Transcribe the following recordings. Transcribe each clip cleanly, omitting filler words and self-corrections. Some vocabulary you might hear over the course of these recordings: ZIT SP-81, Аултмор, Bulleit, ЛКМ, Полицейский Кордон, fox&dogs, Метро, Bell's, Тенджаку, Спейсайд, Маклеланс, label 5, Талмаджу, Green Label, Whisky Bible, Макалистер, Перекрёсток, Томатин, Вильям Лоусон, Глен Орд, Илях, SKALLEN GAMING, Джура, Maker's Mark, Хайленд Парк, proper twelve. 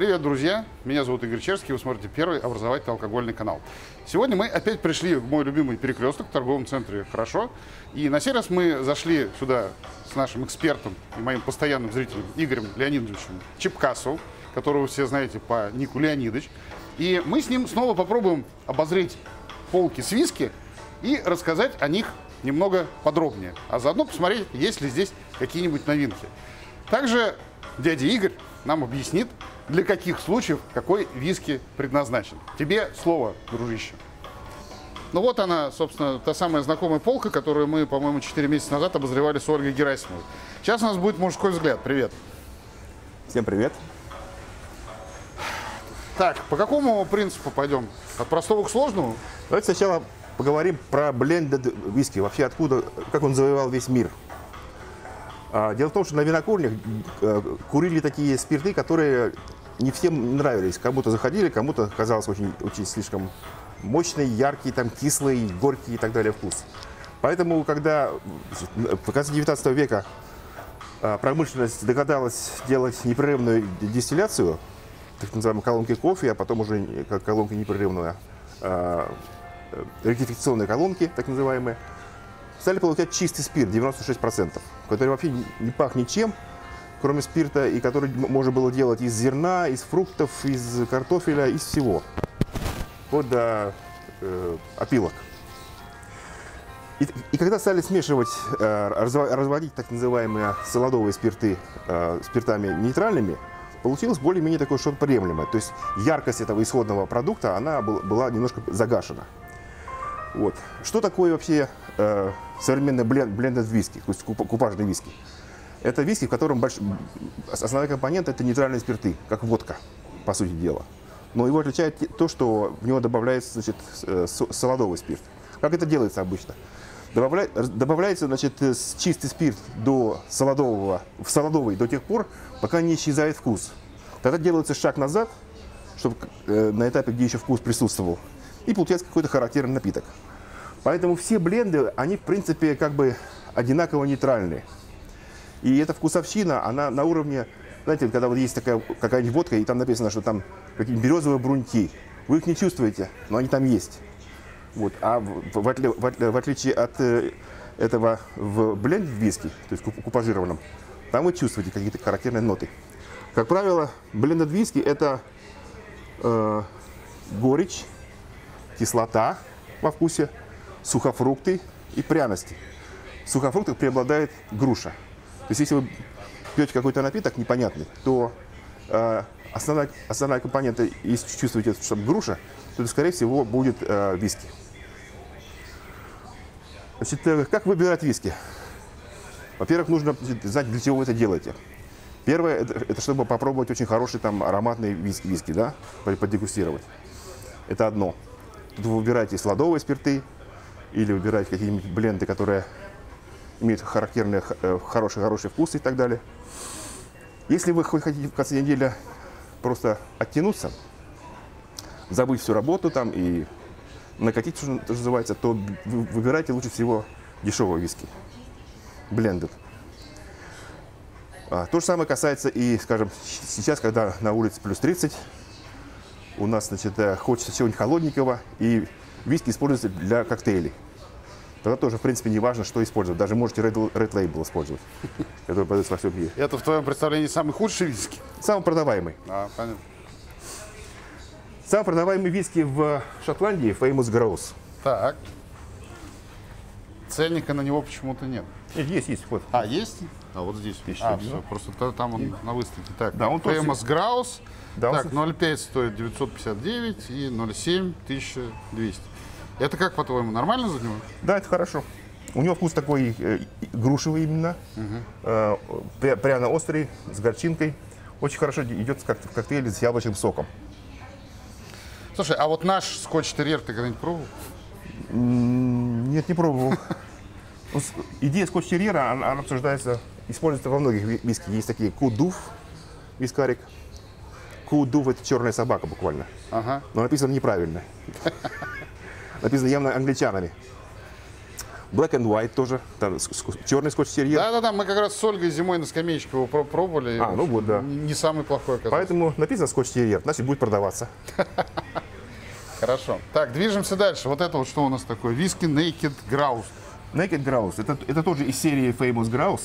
Привет, друзья! Меня зовут Игорь Черский, вы смотрите первый образовательный алкогольный канал. Сегодня мы опять пришли в мой любимый перекресток в торговом центре «Хорошо». И на сей раз мы зашли сюда с нашим экспертом и моим постоянным зрителем Игорем Леонидовичем Чепкасу, которого все знаете по нику Леонидович. И мы с ним снова попробуем обозреть полки с виски и рассказать о них немного подробнее. А заодно посмотреть, есть ли здесь какие-нибудь новинки. Также дядя Игорь нам объяснит, для каких случаев какой виски предназначен. Тебе слово, дружище. Ну вот она, собственно, та самая знакомая полка, которую мы, по-моему, 4 месяца назад обозревали с Ольгой Герасимовой. Сейчас у нас будет мужской взгляд. Привет. Всем привет. Так, по какому принципу пойдем? От простого к сложному? Давайте сначала поговорим про блендед виски. Вообще откуда, как он завоевал весь мир. Дело в том, что на винокурнях курили такие спирты, которые не всем нравились. Кому-то заходили, кому-то казалось очень слишком мощный, яркий, там, кислый, горький и так далее вкус. Поэтому, когда в конце 19 века промышленность догадалась делать непрерывную дистилляцию, так называемые колонки кофе, а потом уже колонки непрерывные, ректификационные колонки, так называемые, стали получать чистый спирт 96%, который вообще не пах ничем, кроме спирта, и который можно было делать из зерна, из фруктов, из картофеля, из всего, вплоть до опилок. И когда стали смешивать, разводить так называемые солодовые спирты спиртами нейтральными, получилось более-менее такое что-то приемлемое. То есть яркость этого исходного продукта, она была немножко загашена. Вот. Что такое вообще современный блендед виски, то есть купажный виски? Это виски, в котором основной компонент – это нейтральные спирты, как водка, по сути дела. Но его отличает то, что в него добавляется, значит, солодовый спирт. Как это делается обычно? Добавляется, значит, чистый спирт в солодовый до тех пор, пока не исчезает вкус. Тогда делается шаг назад, чтобы на этапе, где еще вкус присутствовал, и получается какой-то характерный напиток. Поэтому все бленды, они в принципе как бы одинаково нейтральны. И эта вкусовщина, она на уровне, знаете, когда вот есть такая какая-нибудь водка, и там написано, что там какие-нибудь березовые бруньки. Вы их не чувствуете, но они там есть. Вот. А в отличие от этого в бленд-виски, то есть купажированном, там вы чувствуете какие-то характерные ноты. Как правило, бленд-виски – это горечь, кислота во вкусе, сухофрукты и пряности. В сухофруктах преобладает груша. То есть, если вы пьете какой-то напиток непонятный, то основная компонента, если чувствуете, что груша, то, скорее всего, будет виски. Значит, как выбирать виски? Во-первых, нужно знать, для чего вы это делаете. Первое, это чтобы попробовать очень хороший там ароматный виски, да, подегустировать. Это одно. Тут вы выбираете сладовые спирты или выбираете какие-нибудь бленды, которые имеют характерные хорошие вкусы и так далее. Если вы хотите в конце недели просто оттянуться, забыть всю работу там и накатить, что называется, то выбирайте лучше всего дешевые виски, бленды. То же самое касается и, скажем, сейчас, когда на улице плюс 30, у нас, значит, хочется чего-нибудь холодненького, и виски используется для коктейлей. Тогда тоже, в принципе, не важно, что использовать. Даже можете Red Label использовать, который продается во всем мире. Это в твоем представлении самый худший виски? Самый продаваемый. А, понятно. Самый продаваемый виски в Шотландии – Famous Grouse. Так. Ценника на него почему-то нет. Есть. Вот. А, есть? А, вот здесь. Все. Просто там он на выставке. Так, да, он Famous Grouse. Да, так, 0,5 стоит 959 и 0,7 1200. Это как, по-твоему, нормально за него? Да, это хорошо. У него вкус такой грушевый именно, пряно-острый, с горчинкой. Очень хорошо идет в коктейле с яблочным соком. Слушай, а вот наш скотч-терьер ты когда-нибудь пробовал? Нет, не пробовал. Идея скотч-терьера, она обсуждается, используется во многих виски. Есть такие кудув, вискарик. Кудув – это черная собака буквально. Ага. Но написано неправильно. Написано явно англичанами. Black and White тоже, там, черный скотч-терьер. Да-да-да, мы как раз с Ольгой зимой на скамеечке его пробовали. А, ну вот, да. Не самый плохой оказался. Поэтому написано скотч-терьер, значит, будет продаваться. Хорошо. Так, движемся дальше. Вот это вот что у нас такое? Виски Naked Grouse. Naked Grouse. Это тоже из серии Famous Grouse.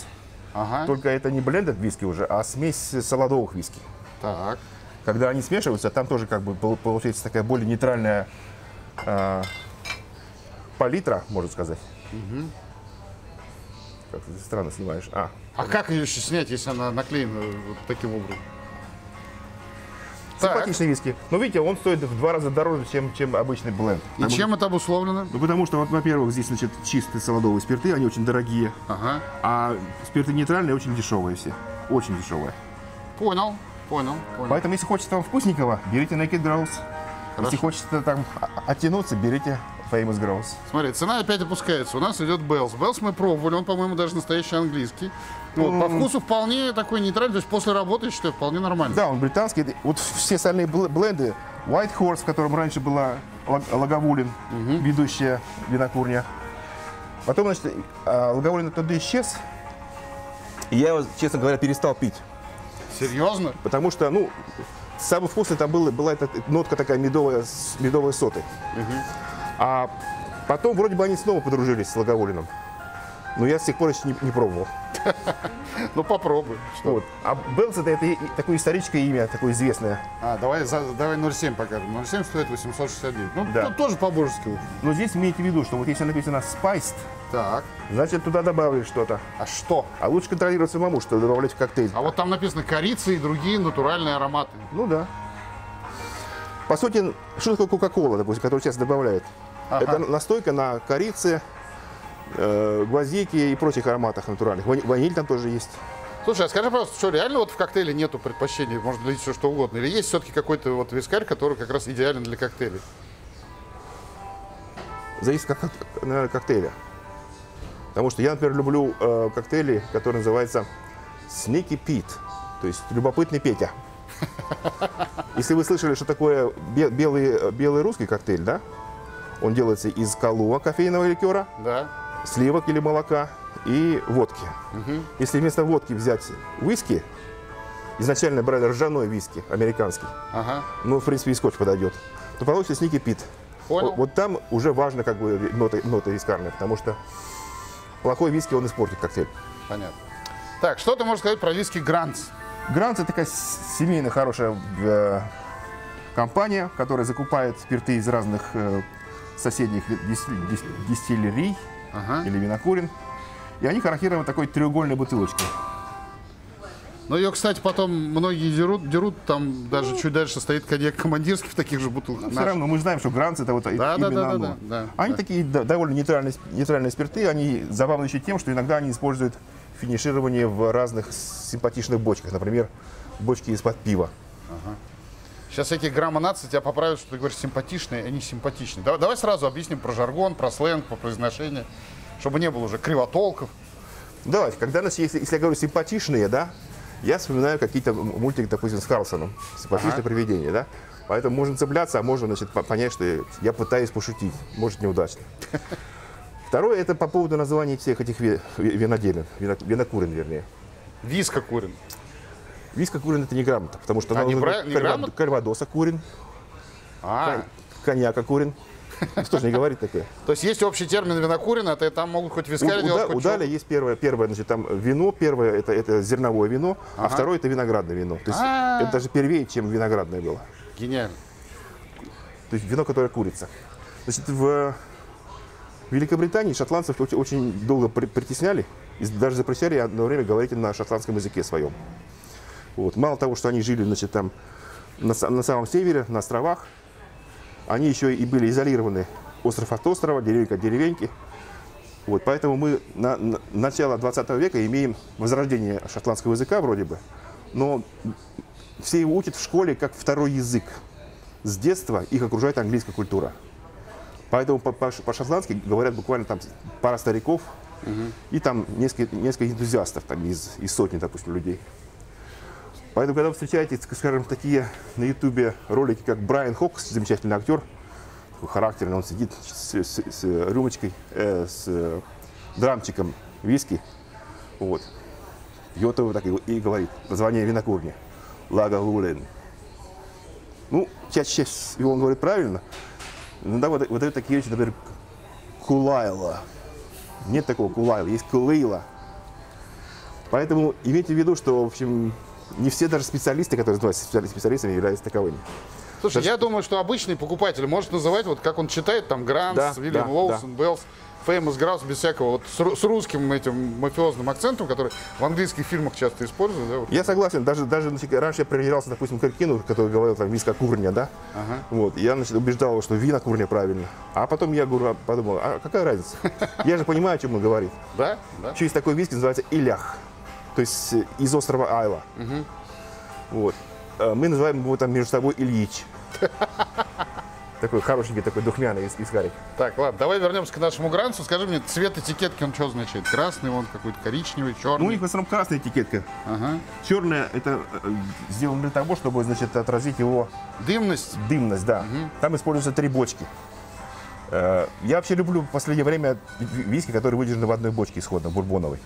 Ага. Только это не блендед виски уже, а смесь солодовых виски. Так. Когда они смешиваются, там тоже как бы получается такая более нейтральная палитра, можно сказать. Угу. Как ты странно снимаешь. А как ее еще снять, если она наклеена вот таким образом? Симпатичные виски. Но видите, он стоит в 2 раза дороже, чем обычный бленд. И там чем это обусловлено? Ну, потому что, вот, во-первых, здесь, значит, чистые солодовые спирты, они очень дорогие. Ага. А спирты нейтральные очень дешевые все. Очень дешевые. Понял, понял, понял. Поэтому, если хочется вам вкусненького, берите Naked Grouse. Хорошо. Если хочется там оттянуться, берите Famous Grouse. Смотри, цена опять опускается. У нас идет Bells. Bells мы пробовали, он, по-моему, даже настоящий английский. Вот, по вкусу вполне такой нейтральный, то есть после работы, я считаю, вполне нормально. Да, он британский. Вот все остальные бленды. White Horse, в котором раньше была Лагавулин, ведущая винокурня. Потом, значит, Лагавулин оттуда исчез. И я его, честно говоря, перестал пить. Серьезно? Потому что, ну, самый вкусный там была эта нотка такая медовая соты. А потом вроде бы они снова подружились с Лагавулином. Но я с тех пор еще не пробовал. Ну попробуй. Вот. А Белс — это такое историческое имя, такое известное. Давай 0,7 покажем. 0,7 стоит 869. Ну да. Тоже по-божески. Но здесь имейте в виду, что вот если написано spiced, так, значит туда добавили что-то. А что? А лучше контролировать самому, что добавлять в коктейль. А вот там написано корица и другие натуральные ароматы. Ну да. По сути, что такое кока-кола, допустим, которую сейчас добавляют? Ага. Это настойка на корице, гвоздики и прочих ароматах натуральных. Ваниль там тоже есть. Слушай, а скажи, пожалуйста, что реально вот в коктейле нету предпочтений, может длить все что угодно? Или есть все-таки какой-то вот вискарь, который как раз идеален для коктейлей? Зависит, наверное, от коктейля. Потому что я, например, люблю коктейли, которые называются Sneaky Pete, то есть любопытный Петя. Если вы слышали, что такое белый русский коктейль, да? Он делается из калуа, кофейного ликера, да, сливок или молока и водки. Угу. Если вместо водки взять виски, изначально брали ржаной виски, американский, ага, ну, в принципе, и скотч подойдет, то получится Sneaky Pete. Вот там уже важно как бы ноты вискарные, потому что плохой виски он испортит коктейль. Понятно. Так, что ты можешь сказать про виски Грантс? Грантс — это такая семейная хорошая компания, которая закупает спирты из разных соседних дистиллерий, ага, или винокурен. И они характерны вот такой треугольной бутылочкой. Но ее, кстати, потом многие дерут, там даже чуть дальше стоит коньяк командирский в таких же бутылках. Все равно мы знаем, что Грантс — это вот именно оно. Они такие довольно нейтральные спирты, они забавны еще тем, что иногда они используют финиширование в разных симпатичных бочках, например, бочки из-под пива. Ага. Сейчас всякие граммонации тебя поправят, что ты говоришь симпатичные, а не симпатичные. Давай сразу объясним про жаргон, про сленг, по произношению, чтобы не было уже кривотолков. Давайте, если я говорю симпатичные, да, я вспоминаю какие-то мультики, допустим, с Карлсоном, симпатичное привидение, да. Поэтому можно цепляться, а можно, значит, понять, что я пытаюсь пошутить, может, неудачно. Второе — это по поводу названий всех этих винокурен, вернее. Вискокурен. Вискокурен — это неграмотно, потому что кальвадоса курен, коньяка курен. Что же не говорит такое? То есть есть общий термин винокурен, а там могут хоть вискарь делать. У Дали есть первое, значит, там вино, первое — это зерновое вино, а второе — это виноградное вино. То есть это даже первее, чем виноградное было. Гениально. То есть вино, которое курится. Значит, в Великобритании шотландцев очень долго притесняли и даже запрещали одно время говорить на шотландском языке своем. Вот. Мало того, что они жили, значит, там на самом севере, на островах, они еще и были изолированы остров от острова, деревенька от деревеньки. Вот. Поэтому мы на начало 20 века имеем возрождение шотландского языка вроде бы, но все его учат в школе как второй язык. С детства их окружает английская культура. Поэтому по-шотландски говорят буквально там пара стариков, и там несколько энтузиастов там, из сотни, допустим, людей. Поэтому, когда вы встречаете, скажем, такие на ютубе ролики, как Брайан Хокс, замечательный актер, такой характерный, он сидит с рюмочкой, с драмчиком виски. Вот. Йотова так и говорит. Название винокурни. Лагавулин. Ну, часть его он говорит правильно. Иногда выдают такие вещи, например, кулайла. Нет такого кулайла, есть кулейла. Поэтому имейте в виду, что, в общем, не все даже специалисты, которые называются специалистами, являются таковыми. Слушай, я думаю, что обычный покупатель может называть, вот как он читает, там, Грантс, да, Вильям Лоусон, Bells, Famous Grouse, без всякого, вот с русским этим мафиозным акцентом, который в английских фильмах часто используют. Да, вот. Я согласен, даже значит, раньше я проверялся, допустим, Каркину, который говорил, там, винокурня, да? Ага. Вот, я, значит, убеждал его, что винокурня правильно. А потом я подумал, а какая разница? Я же понимаю, о чем он говорит. Да? Через такой виски называется Илях, то есть из острова Айла. Вот. Мы называем его там между собой Ильич. Такой хорошенький, такой духмяный искарик. Так, ладно, давай вернемся к нашему Грантсу. Скажи мне, цвет этикетки, он что означает? Красный он какой-то, коричневый, черный? Ну, у них в основном красная этикетка. Ага. Черная, это сделано для того, чтобы, значит, отразить его... Дымность? Дымность, да. Угу. Там используются 3 бочки. Я вообще люблю в последнее время виски, которые выдержаны в одной бочке исходно, бурбоновой.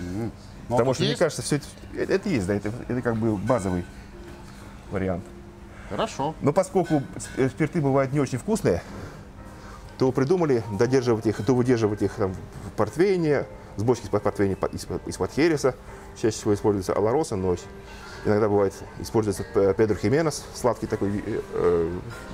Угу. Потому что, мне кажется, все это есть, да, это как бы базовый вариант. Хорошо. Но поскольку спирты бывают не очень вкусные, то придумали додерживать их, то выдерживать их там, в портвейне, с бочки из-под портвейна, из-под хереса. Чаще всего используется Алароса, но иногда бывает используется Педро Хименес, сладкий такой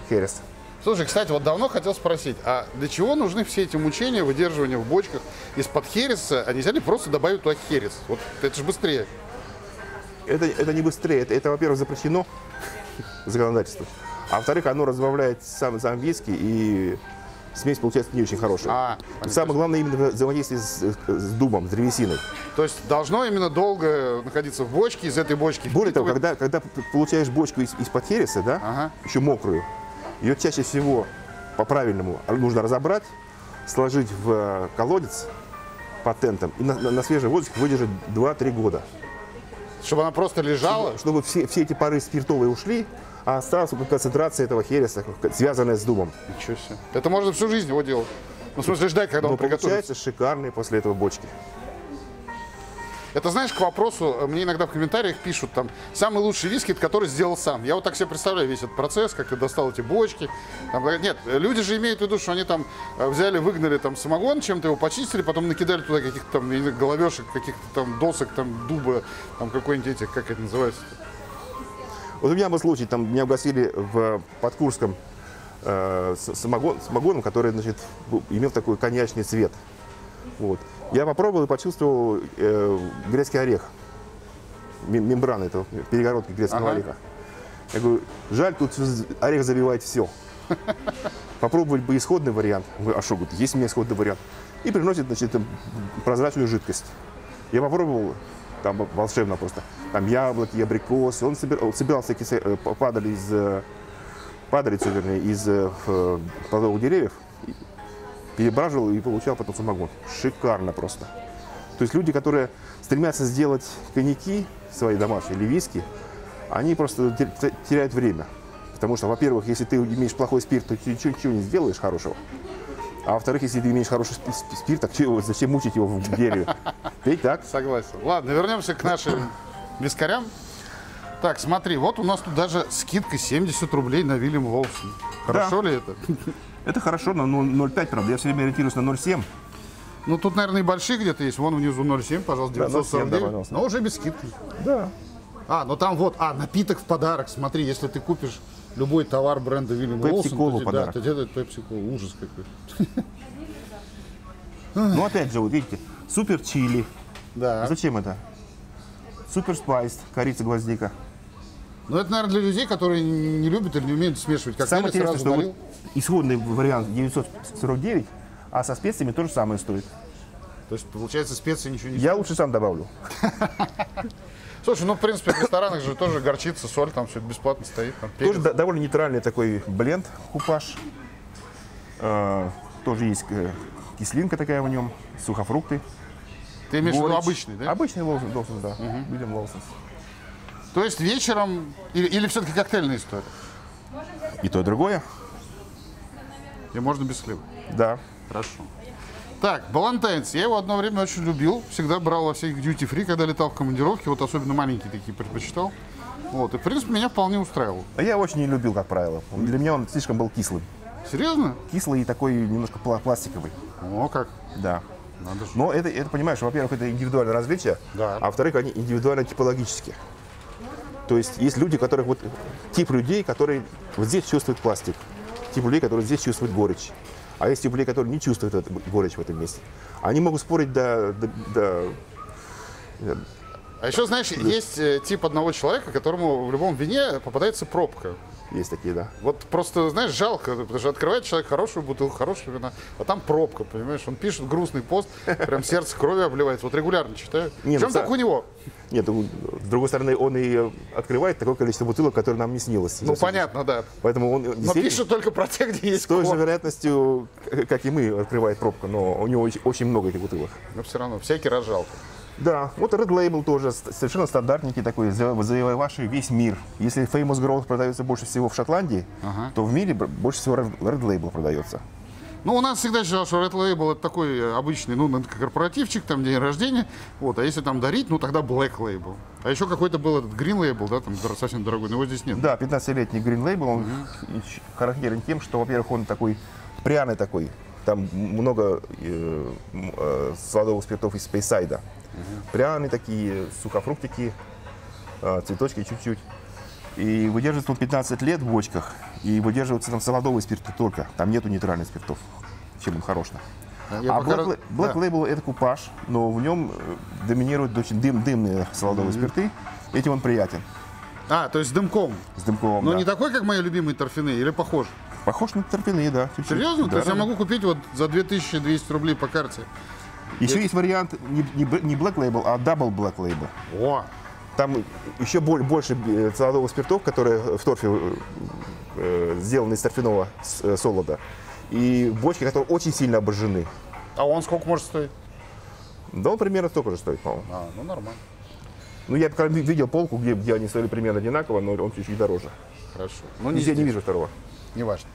херес. Слушай, кстати, вот давно хотел спросить, а для чего нужны все эти мучения, выдерживания в бочках из-под хереса? А нельзя ли просто добавить туда херес? Вот это же быстрее. Это не быстрее. Это во-первых, запрещено законодательством. А во-вторых, оно разбавляет сам виски, и смесь получается не очень хорошая. Самое главное именно взаимодействие с дубом, с древесиной. То есть должно именно долго находиться в бочке, из этой бочки. Более того, когда получаешь бочку из-под хереса, да, ага, еще мокрую, ее чаще всего по-правильному нужно разобрать, сложить в колодец под тентом и на свежий воздух выдержать 2-3 года. Чтобы она просто лежала? Чтобы все эти пары спиртовые ушли, а осталась концентрация этого хереса, связанная с дубом. Ничего себе. Это можно всю жизнь его делать. Ну, в смысле ждать, когда он приготовится. Получаются шикарные после этого бочки. Это, знаешь, к вопросу, мне иногда в комментариях пишут, там, самый лучший виски, который сделал сам. Я вот так себе представляю весь этот процесс, как ты достал эти бочки. Там, нет, люди же имеют в виду, что они там взяли, выгнали там самогон, чем-то его почистили, потом накидали туда каких-то там головешек, каких-то там досок, там дуба, там какой-нибудь этих, как это называется-то? Вот у меня был случай, там меня угостили в Подкурском самогоном, который, значит, имел такой коньячный цвет. Вот. Я попробовал и почувствовал грецкий орех, мембрана этого, перегородки грецкого ореха. Я говорю, жаль, тут орех забивает все. Попробовать бы исходный вариант. А что, говорит, есть у меня исходный вариант. И приносит, значит, прозрачную жидкость. Я попробовал, там волшебно просто. Там яблоки, абрикосы. Он собирал всякие, падалицу, вернее, из плодовых деревьев. Перебраживал и получал потом самогон. Шикарно просто. То есть люди, которые стремятся сделать коньяки свои домашние или виски, они просто теряют время. Потому что, во-первых, если ты имеешь плохой спирт, то ты ничего не сделаешь хорошего. А во-вторых, если ты имеешь хороший спирт, так зачем мучить его в дереве? Пей так. Согласен. Ладно, вернемся к нашим вискарям. Так, смотри, вот у нас тут даже скидка 70 рублей на Вильям Лоусон. Хорошо ли это? Это хорошо, но 0,5, правда. Я все время ориентируюсь на 0,7. Ну, тут, наверное, и большие где-то есть. Вон внизу 0,7, пожалуйста, 949. Но уже без скидки. Да. А, ну там вот, напиток в подарок. Смотри, если ты купишь любой товар бренда Вильям Лоусон, то тебе дают пепси-колу. Ужас какой. Ну, опять же, вот видите, супер чили. Да. Зачем это? Супер спайс, корица, гвоздика. Ну, это, наверное, для людей, которые не любят или не умеют смешивать. Как самое интересное, что вот исходный вариант 949, а со специями то же самое стоит. То есть, получается, специи ничего не стоит? Я лучше сам добавлю. Слушай, ну, в принципе, в ресторанах же тоже горчица, соль, там все бесплатно стоит. Тоже довольно нейтральный такой бленд, купаж. Тоже есть кислинка такая в нем, сухофрукты. Ты имеешь в виду обычный, да? Обычный Лоусон, да. Вильям Лоусон. То есть вечером или все-таки коктейльная история? И то, и другое. И можно без хлеба? Да. Хорошо. Так, Балантайнс. Я его одно время очень любил. Всегда брал во всяких duty free, когда летал в командировке. Вот особенно маленькие такие предпочитал. Вот. И, в принципе, меня вполне устраивал. А я очень не любил, как правило. Для меня он слишком был кислый. Серьезно? Кислый и такой немножко пластиковый. О, как? Да. Надо же. Но это, понимаешь, во-первых, это индивидуальное развитие, да. А во-вторых, они индивидуально типологически. То есть есть люди, которых вот тип людей, которые вот здесь чувствуют пластик, тип людей, которые здесь чувствуют горечь, а есть тип людей, которые не чувствуют эту горечь в этом месте. Они могут спорить до... А еще, знаешь, есть тип одного человека, которому в любом вине попадается пробка. Есть такие, да. Вот просто, знаешь, жалко, потому что открывает человек хорошую бутылку, хорошую вина, а там пробка, понимаешь? Он пишет грустный пост, прям сердце крови обливается. Вот регулярно читаю. В чем только у него? Нет, с другой стороны, он и открывает такое количество бутылок, которые нам не снилось. Ну, понятно, да. Поэтому он но пишет только про те, где есть. С той же вероятностью, как и мы, открывает пробку, но у него очень много этих бутылок. Но все равно, всякий раз жалко. Да, вот Red Label тоже совершенно стандартники такой, завоевавший весь мир. Если Famous Grouse продается больше всего в Шотландии, то в мире больше всего Red Label продается. Ну, у нас всегда считалось, что Red Label это такой обычный, ну, корпоративчик, там день рождения. Вот, а если там дарить, ну тогда Black Label. А еще какой-то был этот Green Label, да, там совсем дорогой, но его здесь нет. Да, 15-летний Green Label, он характерен тем, что, во-первых, он такой пряный такой. Там много сладовых спиртов из Спейсайда. Пряные такие, сухофруктики, цветочки чуть-чуть. И выдерживается он 15 лет в бочках. И выдерживаются там солодовые спирты только. Там нету нейтральных спиртов, чем им хорошно. А Black Label это купаж, но в нем доминируют очень дымные солодовые спирты. Этим он приятен. А, то есть с дымком? С дымком, но да. Не такой, как мои любимые торфяны, или похож? Похож на торфяны, да. Чуть-чуть. Серьезно? Да, то есть я могу купить вот за 2200 рублей по карте? Еще есть вариант не Black Label, а Double Black Label. О! Там еще больше солодовых спиртов, которые в торфе сделаны из торфяного солода. И бочки, которые очень сильно обожжены. А он сколько может стоить? Да он примерно столько же стоит, по-моему. А, ну нормально. Ну я видел полку, где они стоили примерно одинаково, но он чуть-чуть дороже. Хорошо. Ну, я не вижу второго. Неважно.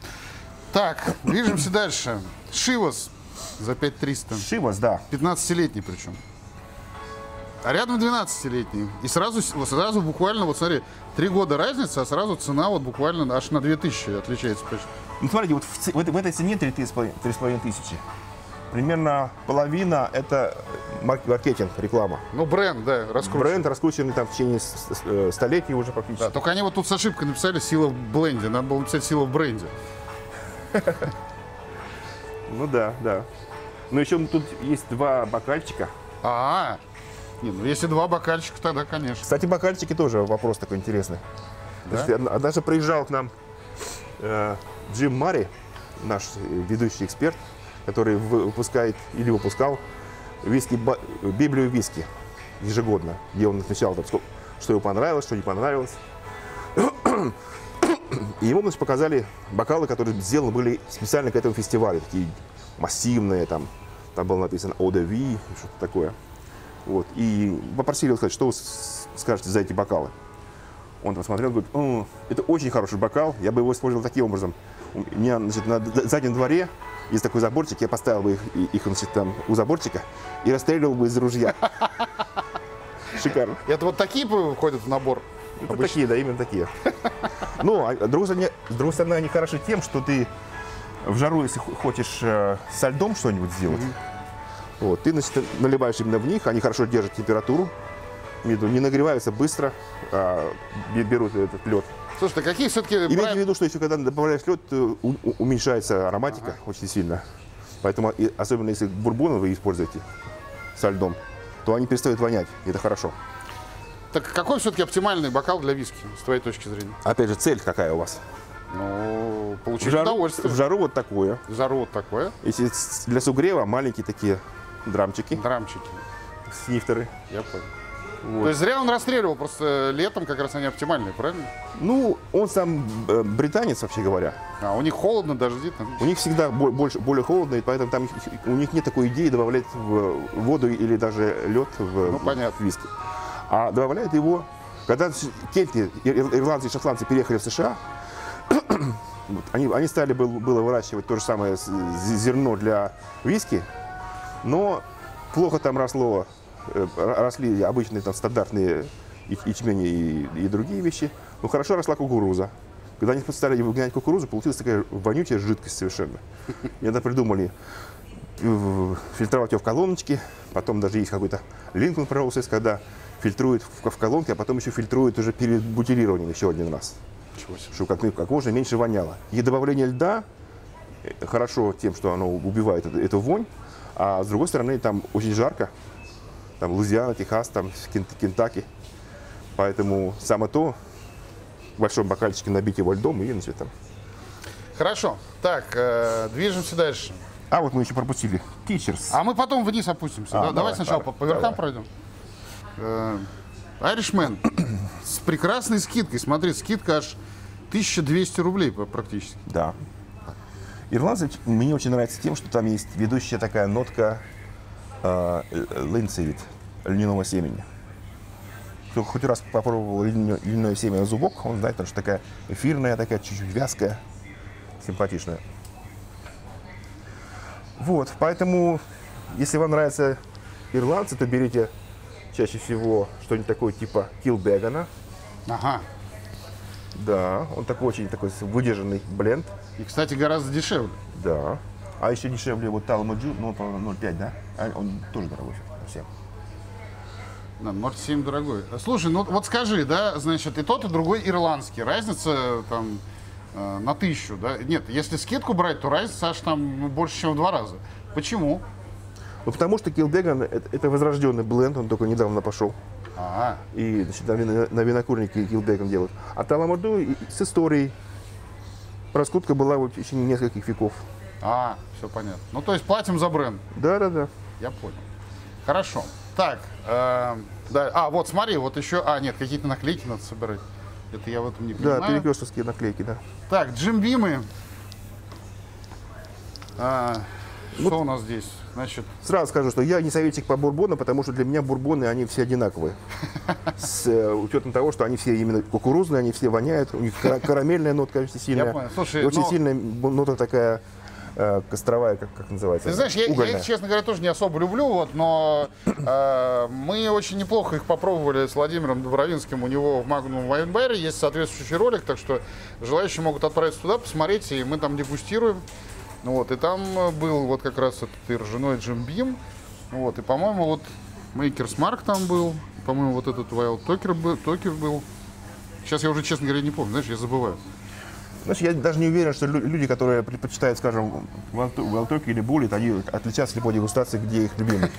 Так, движемся дальше. Шивас. За 5300. Шивас, да. 15-летний причем. А рядом 12-летний. И сразу буквально, вот смотри, 3 года разница, а сразу цена вот буквально аж на 2000 отличается. Ну смотрите, вот в этой цене 3500. Примерно половина это маркетинг, реклама. Ну бренд, да, раскрученный. Бренд раскрученный там в течение столетий уже практически. Да, только они вот тут с ошибкой написали «сила в бленде». Надо было написать «сила в бренде». Ну да, да. Но еще тут есть два бокальчика. Не, ну если два бокальчика, тогда, конечно. Кстати, бокальчики тоже вопрос такой интересный. Да? Даже приезжал к нам Джим Мари, наш ведущий эксперт, который выпускает или выпускал виски, библию виски ежегодно, где он отмечал, что ему понравилось, что не понравилось. И ему, значит, показали бокалы, которые сделаны были специально к этому фестивалю. Такие массивные, там было написано ODV, что-то такое. Вот. И попросили его сказать, что вы скажете за эти бокалы. Он посмотрел, говорит, это очень хороший бокал, я бы его использовал таким образом. У меня, значит, на заднем дворе есть такой заборчик, я поставил бы их, значит, там у заборчика и расстреливал бы из ружья. Шикарно. Это вот такие входят в набор? Это такие, да, именно такие. Ну, с другой стороны, они хороши тем, что ты в жару, если хочешь со льдом что-нибудь сделать, вот, ты, значит, наливаешь именно в них, они хорошо держат температуру, не нагреваются быстро, берут этот лед. Слушай, а какие все-таки... Имейте в виду, что еще когда добавляешь лед, уменьшается ароматика очень сильно. Поэтому, особенно если бурбоны вы используете со льдом, то они перестают вонять, и это хорошо. Так какой все-таки оптимальный бокал для виски, с твоей точки зрения? Опять же, цель какая у вас? Ну, получить удовольствие. В жару вот такое. В жару вот такое. Если для сугрева маленькие такие драмчики. Драмчики. Снифтеры. Я понял. Вот. То есть зря он расстреливал, просто летом как раз они оптимальные, правильно? Ну, он сам британец, вообще говоря. А у них холодно, дождитно. У них всегда более холодно, и поэтому там у них нет такой идеи добавлять в воду или даже лед в виски. А добавляет его, когда кельты, ирландцы и шотландцы переехали в США, они стали было выращивать то же самое зерно для виски, но плохо там росли обычные там стандартные ячмени и другие вещи, но хорошо росла кукуруза. Когда они стали выгонять кукурузу, получилась такая вонючая жидкость совершенно. И тогда придумали фильтровать ее в колоночки, потом даже есть какой-то Lincoln Process, когда фильтруют в колонке, а потом еще фильтруют уже перед бутилированием еще один раз, чтобы как можно меньше воняло. И добавление льда хорошо тем, что оно убивает эту вонь, а с другой стороны там очень жарко, там Луизиана, Техас, там Кентаки, поэтому само то, в большом бокальчике набить его льдом и значит, там. Хорошо, так, движемся дальше. А вот мы еще пропустили. Teachers. А мы потом вниз опустимся. Да, давай сначала по верхам пройдем. Irishman с прекрасной скидкой. Смотри, скидка аж 1200 рублей практически. Да. Ирландцы мне очень нравится тем, что там есть ведущая такая нотка линсевит, льняного семени. Кто хоть раз попробовал льняное семя на зубок, он знает, что такая эфирная, такая чуть-чуть вязкая, симпатичная. Вот, поэтому, если вам нравятся ирландцы, то берите чаще всего что-нибудь такое типа Килбегана. Ага. Да, он такой очень такой выдержанный бленд. И, кстати, гораздо дешевле. Да. А еще дешевле вот Талмаджу, ну, 0,5, да? Он тоже дорогой совсем. Да, 0,7 дорогой. Слушай, ну вот скажи, да, значит, и тот, и другой ирландский. Разница там на 1000, да? Нет, если скидку брать, то разница аж там больше, чем в 2 раза. Почему? Ну, потому что Килбеган это возрожденный бленд, он только недавно пошел. Ага. И значит, на винокурнике Килбеган делают. А Таламаду с историей. Раскрутка была в течение нескольких веков. А, все понятно. Ну, то есть платим за бренд. Да. Я понял. Хорошо. Так, да, вот смотри, вот еще, нет, какие-то наклейки надо собирать. Это я в этом не понимаю. Да, перекрестовские наклейки, да. Так, Джим Бимы. Вот что у нас здесь? Значит... Сразу скажу, что я не советчик по бурбону, потому что для меня бурбоны, они все одинаковые. С учетом того, что они все именно кукурузные, они все воняют, у них карамельная нотка очень сильная. Слушай, очень сильная нота такая... костровая, как называется. Ты знаешь, я их, честно говоря, тоже не особо люблю, вот, но мы очень неплохо их попробовали с Владимиром Добровинским. У него в Magnum Wine Bar есть соответствующий ролик, так что желающие могут отправиться туда, посмотреть, и мы там дегустируем. Вот, и там был вот как раз этот ржаной Jim Beam. Вот, и, по-моему, вот Maker's Mark там был, по-моему, вот этот Wild Toker был. Сейчас я уже, честно говоря, не помню, знаешь, я забываю. Знаешь, я даже не уверен, что люди, которые предпочитают, скажем, Валтоки или Буллит, они отличаются слепой дегустации, где их любимые.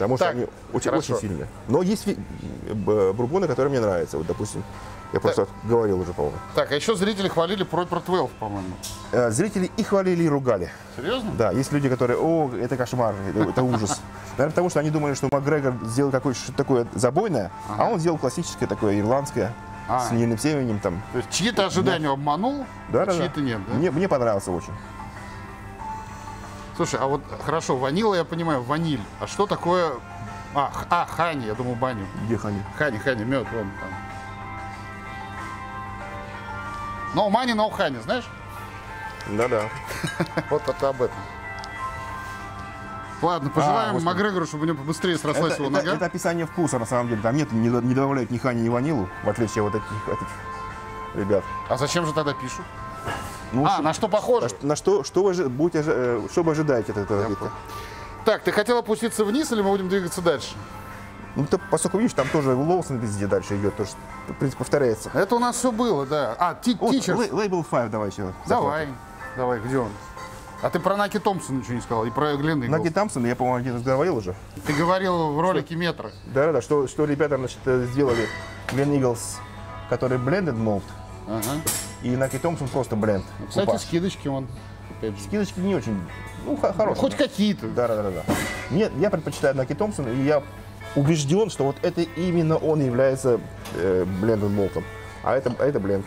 Потому что они очень сильные. Но есть бурбоны, которые мне нравятся. Вот, допустим, я просто говорил уже, по-моему. Так, а еще зрители хвалили Proper 12, по-моему. Зрители и хвалили, и ругали. Серьезно? Да, есть люди, которые, о, это кошмар, это ужас. Наверное, потому что они думали, что Макгрегор сделал какое-то такое забойное, а он сделал классическое такое ирландское. С льняным семенем там. То есть чьи-то ожидания обманул, а чьи-то нет. Да? Мне понравился очень. Слушай, а вот хорошо, ванила, я понимаю, ваниль. А что такое... хани, я думал, баню. Где хани? Хани, мед, вон там. No money, no honey, знаешь? Да. Вот это об этом. Ладно, пожелаем Макгрегору, чтобы у него побыстрее срослась его нога. Это описание вкуса, на самом деле. Там нет, не добавляют ни хани, ни ванилу, в отличие от этих ребят. А зачем же тогда пишут? Ну, на что похоже? На что вы будете, что вы ожидаете от этого? Так, ты хотел опуститься вниз, или мы будем двигаться дальше? Ну, ты, поскольку видишь, там тоже Лоусон везде дальше идет, тоже, в принципе, повторяется. Это у нас все было, да. Teachers. Label 5 давай еще. Давай, где он? А ты про Наки Томпсона ничего не сказал, и про Глен Моранги. Наки Томпсона я, по-моему, один раз говорил уже. Ты говорил в ролике Метра. Да, что ребята, значит, сделали Глен Иглс, который blended mold, и Наки Томпсон просто бленд. Кстати, купаж. Скидочки он. Скидочки не очень, хорошие. Хоть какие-то. Да. Нет, я предпочитаю Наки Томпсона, и я убежден, что вот это именно он является blended mold'ом, а это бленд.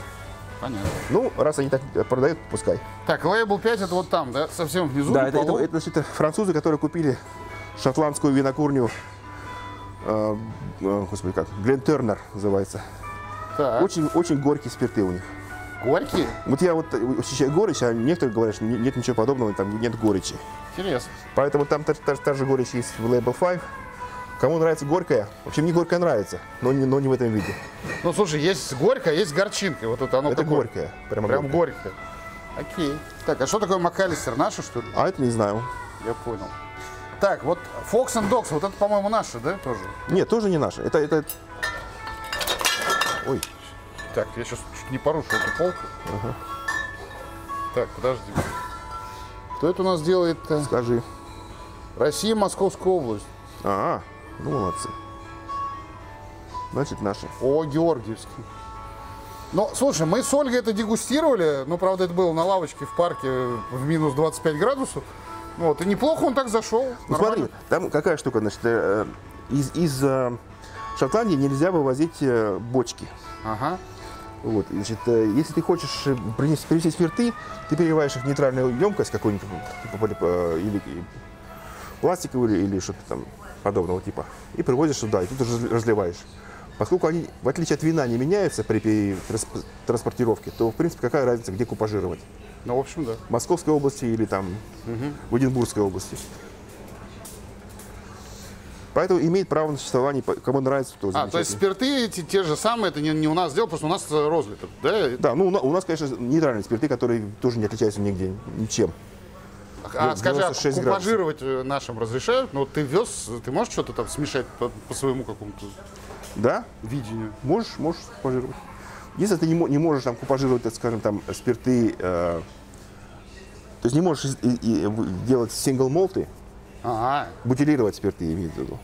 Понятно. Ну, раз они так продают, пускай. Так, лейбл 5 это вот там, да? Совсем внизу. Да, это значит, французы, которые купили шотландскую винокурню, господи, как, Глен Тернер называется. Так. Очень горькие спирты у них. Горький? Вот я вот сейчас горечь, а некоторые говорят, что нет ничего подобного, там нет горечи. Интересно. Поэтому там та же горечь есть в Label 5. Кому нравится горькая? В общем, мне горькая нравится, но не в этом виде. Ну, слушай, есть горькая, есть горчинка. Вот это оно. Это такое... горькая. Прям горькая. Окей. Так, а что такое Макалистер? Наше, что ли? А это не знаю. Я понял. Так, вот Fox and Dogs, вот это, по-моему, наше, да, тоже? Нет, тоже не наше. Это... Ой. Так, я сейчас чуть не порушу эту полку. Ага. Так, подожди. Кто это у нас делает? Скажи. Россия, Московская область. А-а. Ну, молодцы. Значит, наши. О, Георгиевский. Ну, слушай, мы с Ольгой это дегустировали. Ну, правда, это было на лавочке в парке в минус 25 градусов. Вот, и неплохо он так зашел. Ну, смотри, там какая штука, значит, из Шотландии нельзя вывозить бочки. Ага. Вот, значит, если ты хочешь привезти спирты, ты переливаешь их в нейтральную емкость какую-нибудь, типа, или пластиковую, или что-то там подобного типа, и привозишь сюда, и тут уже разливаешь. Поскольку они, в отличие от вина, не меняются при транспортировке, то, в принципе, какая разница, где купажировать? Ну, в общем, да. В Московской области или там в Эдинбургской области. Поэтому имеет право на существование, кому нравится, то замечательно. А, то есть спирты эти, те же самые, это не у нас дело, просто у нас розлито, да? Да, ну у нас, конечно, нейтральные спирты, которые тоже не отличаются нигде, ничем. А скажи, а купажировать нашим разрешают? Ну, ты вез, ты можешь что-то там смешать по своему какому-то... Да? Видению. Можешь купажировать. Если ты не можешь там купажировать, так скажем, там спирты, то есть не можешь делать сингл-молты, бутилировать спирты, имею в виду.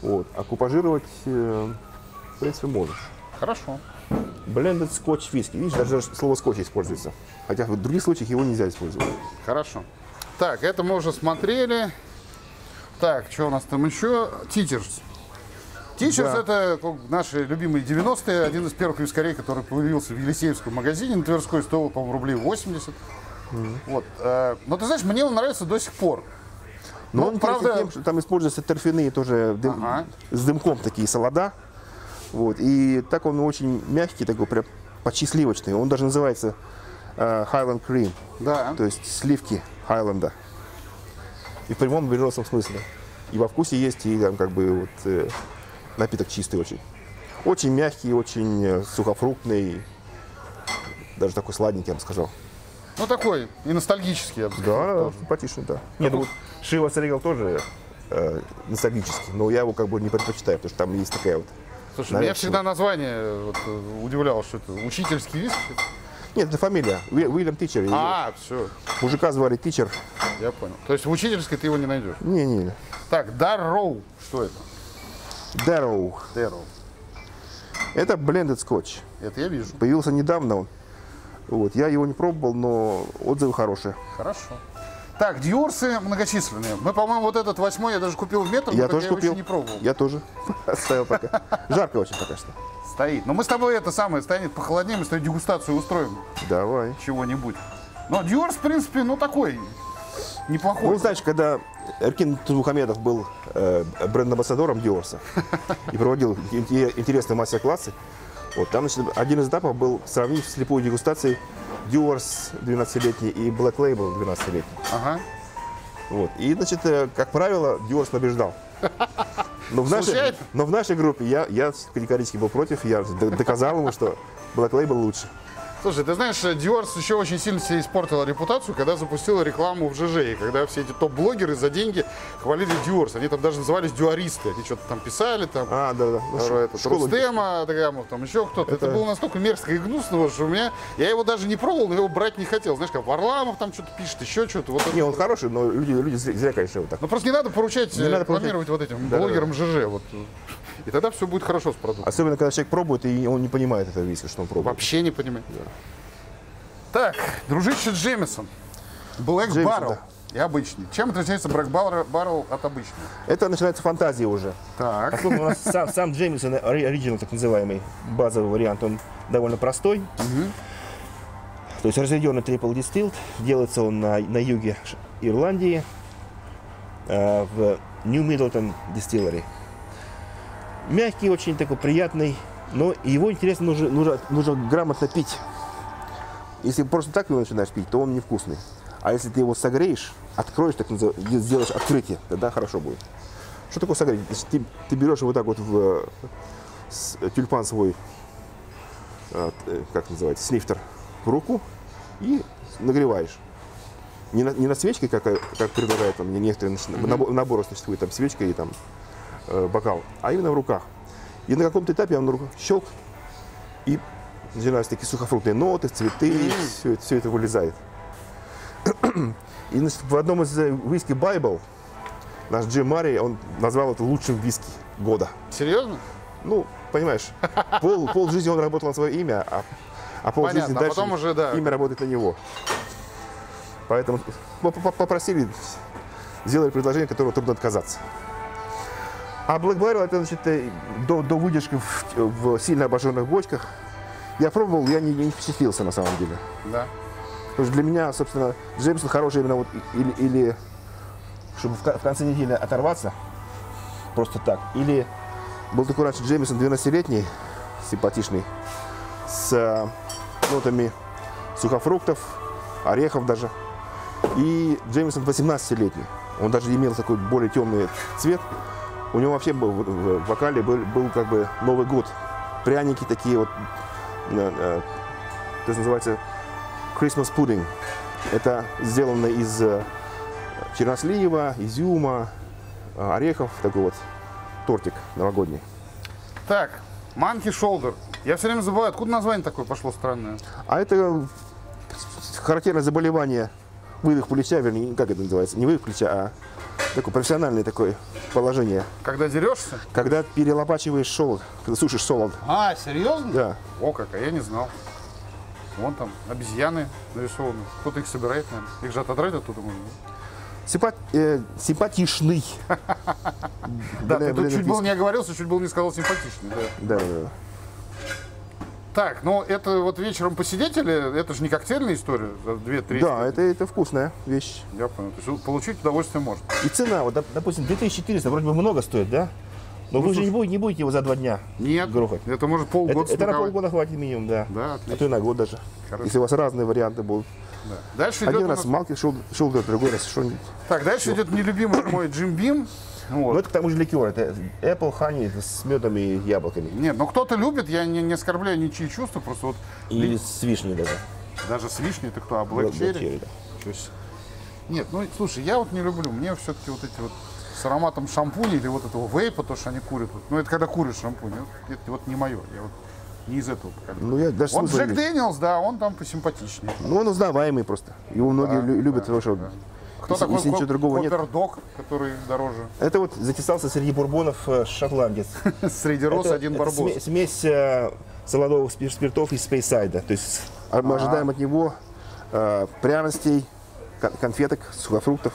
Вот. А купажировать, в принципе, можешь. Хорошо. Blended Scotch Whisky. Видишь, даже слово скотч используется. Хотя в других случаях его нельзя использовать. Хорошо. Так, это мы уже смотрели. Так, что у нас там еще? Teachers. Teachers, да. Это наши любимые 90-е, один из первых вискарей, который появился в Елисеевском магазине на Тверской, стоил, по-моему, рублей 80. Вот. Но ты знаешь, мне он нравится до сих пор. Но он, правда... Тем, там используются торфяные тоже с дымком такие солода. Вот. И так он очень мягкий, такой прям почти сливочный. Он даже называется Highland Cream, да. То есть сливки Хайленда. И в прямом переносном смысле. И во вкусе есть, и там как бы вот... Напиток чистый очень. Очень мягкий, очень сухофруктный. Даже такой сладенький, я бы сказал. Ну, такой и ностальгический, я бы сказал. Да, симпатичный, да. Нет, ну, вот Шива Саригал тоже ностальгический, но я его как бы не предпочитаю, потому что там есть такая вот... Слушай, меня всегда название вот удивляло, что это учительский виски. Нет, это фамилия. Уильям Тичер. А, все. Мужика звали Тичер. Я понял. То есть в учительской ты его не найдешь? Не-не. Так, Дарроу. Что это? Дарроу. Это blended скотч. Это я вижу. Появился недавно. Вот. Я его не пробовал, но отзывы хорошие. Хорошо. Так, дюарсы многочисленные. Мы, по-моему, вот этот 8-й я даже купил в метр, я тоже купил. Я его еще не пробовал. Я тоже. Оставил пока. Жарко очень пока что. Стоит. Но мы с тобой это самое, станет похолоднее, мы с тобой дегустацию устроим. Давай. Чего-нибудь. Но дюарс, в принципе, ну такой... Неплохой. Ну, знаешь, когда Эркин Тузмухамедов был бренд-амбассадором Дюарса и проводил интересные мастер-классы, вот, там, значит, один из этапов был сравнить вслепую дегустации Дюарс 12-летний и Black Label 12-летний. Ага. Вот. И, значит, как правило, Дюарс побеждал. Но в нашей группе я категорически был против, я доказал ему, что Black Label лучше. Слушай, ты знаешь, Дюарс еще очень сильно себе испортила репутацию, когда запустила рекламу в ЖЖ, и когда все эти топ-блогеры за деньги хвалили Дюарс. Они там даже назывались дюаристы, они что-то там писали, там, Рустема, там еще кто-то. Это было настолько мерзко и гнусно, что у меня, я его даже не пробовал, но его брать не хотел. Знаешь, как Варламов там что-то пишет, еще что-то. Вот не, он хороший, но люди зря, конечно, его так. Ну, просто не надо поручать, рекламировать вот этим блогерам ЖЖ. Вот. И тогда все будет хорошо с продуктом. Особенно, когда человек пробует, и он не понимает этого виски, что он пробует. Вообще не понимает. Да. Так, дружище Джеймисон. Black Barrel, да. И обычный. Чем отличается Black Barrel от обычного? Это начинается фантазия уже. Так. Поскольку у нас сам Джеймисон, оригинал, так называемый, базовый вариант, он довольно простой. То есть разведенный triple distilled. Делается он на юге Ирландии, в New Middleton Distillery. Мягкий, очень такой приятный, но его, интересно, нужно грамотно пить. Если просто так его начинаешь пить, то он невкусный. А если ты его согреешь, откроешь, так называемое, сделаешь открытие, тогда хорошо будет. Что такое согреть? Ты берешь вот так вот в тюльпан свой, как называется, снифтер, в руку и нагреваешь. Не на свечке, как предлагают мне некоторые наборы, существует там свечка и там бокал, а именно в руках. И на каком-то этапе он на руках щелк, и начинаются такие сухофруктные ноты, цветы, все это вылезает. И значит, в одном из Whisky Bible наш Джим Мари, он назвал это лучшим виски года. Серьезно? Ну, понимаешь, пол жизни он работал на свое имя, а пол жизни дальше потом уже, да, имя работает на него. Поэтому попросили, сделали предложение, от которого трудно отказаться. А Black Barrel, это значит до выдержки в сильно обожженных бочках. Я пробовал, я не впечатлился на самом деле. Да. Потому что для меня, собственно, Джеймисон хороший именно вот или чтобы в конце недели оторваться, просто так. Или был такой раньше Джеймисон 12-летний, симпатичный, с нотами сухофруктов, орехов даже. И Джеймисон 18-летний, он даже имел такой более темный цвет. У него вообще был, в вокале был как бы Новый год. Пряники такие вот, то есть называется Christmas pudding. Это сделано из чернослива, изюма, орехов, такой вот тортик новогодний. Так, Monkey Shoulder. Я все время забываю, откуда название такое пошло странное. А это характерное заболевание вывих плеча, вернее, как это называется, не вывих плеча, а такое профессиональное такое положение. Когда дерешься? Когда перелопачиваешь шелк, когда сушишь солод. А, серьезно? Да. О, как, а я не знал. Вон там обезьяны нарисованы. Кто-то их собирает, наверное. Их же отодрать оттуда можно. Симпатичный. Да, тут чуть был не оговорился, чуть был не сказал симпатичный. Да, да. Так, ну это вот вечером посидели, это же не коктейльная история, 2-3. Да, это вкусная вещь. Я понял, то есть получить удовольствие можно. И цена, вот, допустим, 2400, вроде бы много стоит, да? Но вы же не будете его за 2 дня нет, грохать. Нет, это может полгода. Это на полгода хватит минимум, да. Да, отлично. А то и на год даже, хорошо, если у вас разные варианты будут. Да. Дальше один идет раз Малки Шулдер, другой раз что-нибудь. Так, дальше идет нелюбимый мой Jim Beam. Вот. Ну, это к тому же ликер, это Apple Honey с медом и яблоками. Нет, ну кто-то любит, я не оскорбляю ничьи чувства, просто вот... Или с вишней даже. Даже с вишней, ты кто, а Black Cherry? Да. Нет, ну слушай, я вот не люблю, мне все-таки вот эти вот с ароматом шампуня или вот этого вейпа, то что они курят, вот, ну это когда куришь шампунь, это вот не мое, я вот не из этого поколения. Ну, я даже он Джек Дэниелс, да, он там посимпатичнее. Ну он узнаваемый просто, его многие любят, потому что... Да. Кто если, такой ничего другого нет. Копердог, который дороже? Это вот затесался среди бурбонов шотландец. Среди роз один бурбон. Смесь солодовых спиртов из спейсайда. То есть мы ожидаем от него пряностей, конфеток, сухофруктов.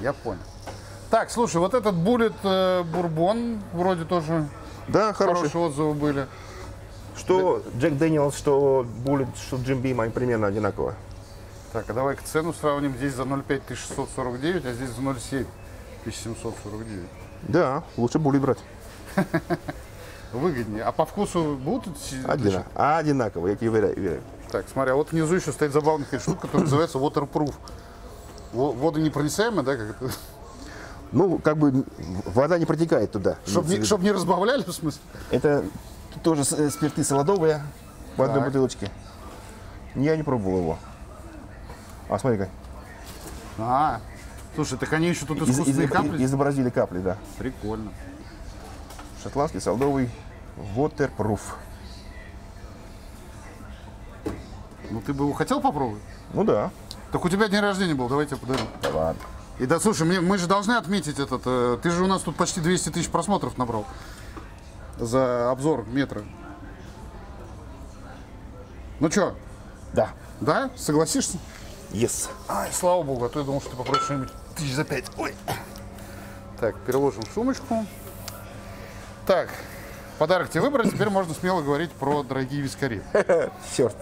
Я понял. Так, слушай, вот этот Bulleit бурбон вроде тоже хорошие отзывы были. Что Джек Дэниелс, что Bulleit, что Jim Beam, они примерно одинаково. Так, а давай-ка цену сравним. Здесь за 0,5649, а здесь за 0,7749. Да, лучше Bulleit брать. Выгоднее. А по вкусу будут? Одинаково, я тебе верю. Так, смотри, а вот внизу еще стоит забавная штука, которая называется waterproof. Водонепроницаемая, да? Как это? Ну, как бы вода не протекает туда. Чтобы не разбавляли, в смысле? Это тоже спирты солодовые в одной бутылочке. Я не пробовал его. А, смотри-ка. Слушай, так они еще тут искусственные капли? Изобразили капли, да. Прикольно. Шотландский солдовый waterproof. Ну, ты бы его хотел попробовать? Ну, да. Так у тебя день рождения был, давай я тебе подарю. Да ладно. И да, слушай, мы же должны отметить этот... ты же у нас тут почти 200 тысяч просмотров набрал за обзор метра. Ну, что? Да. Да? Согласишься? Yes. Ай, слава богу, а то я думал, что ты попросишь что-нибудь 5 тысяч. Ой. Так, переложим в сумочку. Так, подарок тебе выбрали, теперь можно смело говорить про дорогие вискари. Черт.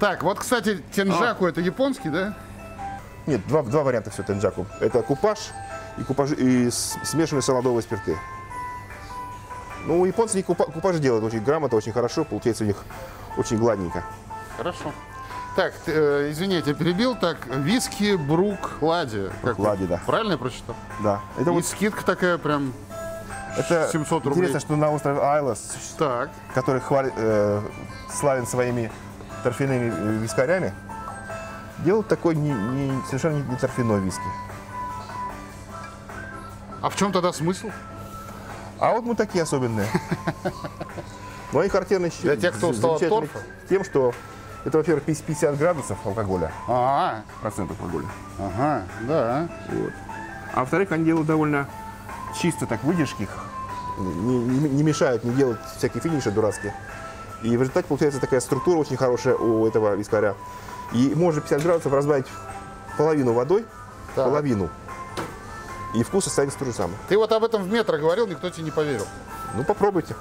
Так, вот, кстати, тенджаку, это японский, да? Нет, два варианта все тенджаку. Это купаж и смешанные солодовые спирты. Ну, японцы купажи делают очень грамотно, очень хорошо, получается у них очень гладненько. Хорошо. Так, извините, перебил. Так, виски, брук, лади. Как лади, да. Правильно я прочитал? Да. Это и вот скидка такая прям. Это 700 рублей. Интересно, что на острове Айлас, который славен своими торфяными вискарями, делают такой совершенно не торфяной виски. А в чем тогда смысл? А вот мы такие особенные. Но они характерны для тех, кто устал от торфа, тем, что это, во-первых, 50 градусов алкоголя, процентов алкоголя. Ага, да. Вот. А во-вторых, они делают довольно чисто так выдержки, не мешают, не делают всякие финиши дурацкие. И в результате получается такая структура очень хорошая у этого вискаря. И можно 50 градусов разбавить половину водой, да, половину. И вкус останется тот же самый. Ты вот об этом в метро говорил, никто тебе не поверил. Ну попробуйте.